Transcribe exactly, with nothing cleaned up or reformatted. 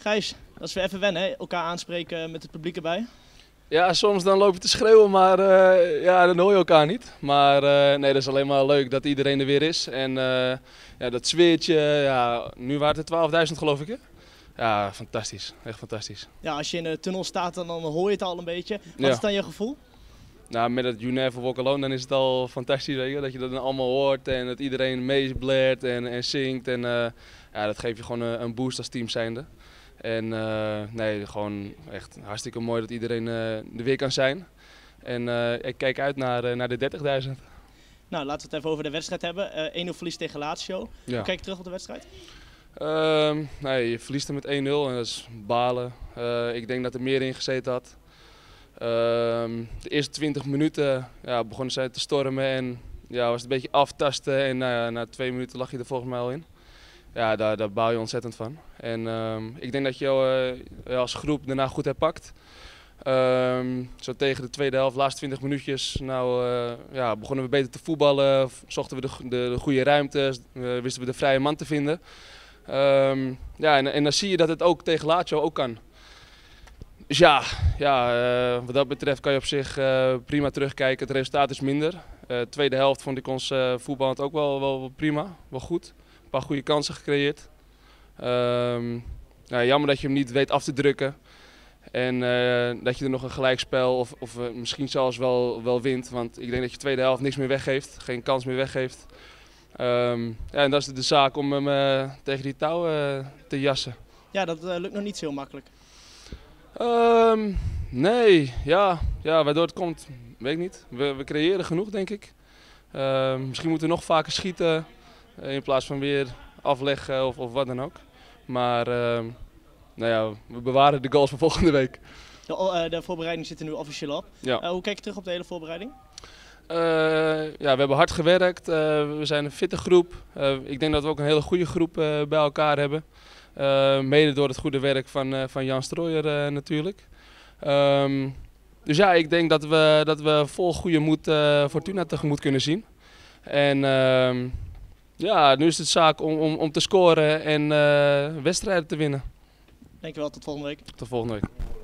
Gijs, dat is weer even wennen, hè? Elkaar aanspreken met het publiek erbij. Ja, soms dan loop je te schreeuwen, maar uh, ja, dan hoor je elkaar niet. Maar uh, nee, dat is alleen maar leuk dat iedereen er weer is. En uh, ja, dat sfeertje, ja, nu waren het twaalfduizend geloof ik, hè? Ja, fantastisch. Echt fantastisch. Ja, als je in de tunnel staat, dan, dan hoor je het al een beetje. Wat ja. is dan je gevoel? Nou, met dat You Never Walk Alone, dan is het al fantastisch, weet je? Dat je dat dan allemaal hoort en dat iedereen meeblaart en, en zingt. En uh, ja, dat geeft je gewoon een, een boost als team zijnde. En uh, nee, gewoon echt hartstikke mooi dat iedereen uh, er weer kan zijn. En uh, ik kijk uit naar, uh, naar de dertigduizend. Nou, laten we het even over de wedstrijd hebben. Uh, één nul verlies tegen Lazio. Hoe ja. kijk je terug op de wedstrijd? Um, nee, je verliest hem met één nul en dat is balen. Uh, ik denk dat er meer in gezeten had. Um, de eerste twintig minuten ja, begonnen zij te stormen en ja, was het een beetje aftasten. En uh, na twee minuten lag je er volgens mij al in. Ja, daar, daar baal je ontzettend van. En um, ik denk dat je uh, als groep daarna goed hebt pakt. Um, zo tegen de tweede helft, laatste twintig minuutjes, nou, uh, ja, begonnen we beter te voetballen. Zochten we de, de, de goede ruimtes, uh, wisten we de vrije man te vinden. Um, ja, en, en dan zie je dat het ook tegen Lazio ook kan. Dus ja, ja uh, wat dat betreft kan je op zich uh, prima terugkijken. Het resultaat is minder. Uh, tweede helft vond ik ons uh, voetbal ook wel, wel, wel prima, wel goed. Een paar goede kansen gecreëerd. Um, nou, jammer dat je hem niet weet af te drukken. En uh, dat je er nog een gelijkspel of, of uh, misschien zelfs wel, wel wint. Want ik denk dat je tweede helft niks meer weggeeft, geen kans meer weggeeft. Um, ja, en dat is de zaak om hem uh, tegen die touw uh, te jassen. Ja, dat uh, lukt nog niet zo heel makkelijk. Um, nee, ja, ja, waardoor het komt, weet ik niet. We, we creëren genoeg, denk ik. Uh, misschien moeten we nog vaker schieten uh, in plaats van weer afleggen of, of wat dan ook. Maar uh, nou ja, we bewaren de goals van volgende week. De, uh, de voorbereiding zit er nu officieel op. Ja. Uh, hoe kijk je terug op de hele voorbereiding? Uh, ja, we hebben hard gewerkt, uh, we zijn een fitte groep. Uh, ik denk dat we ook een hele goede groep uh, bij elkaar hebben. Uh, mede door het goede werk van, uh, van Jan Strooyer uh, natuurlijk. Um, dus ja, ik denk dat we, dat we vol goede moed uh, Fortuna tegemoet kunnen zien. En um, ja, nu is het zaak om, om, om te scoren en uh, wedstrijden te winnen. Dankjewel, tot volgende week. Tot volgende week.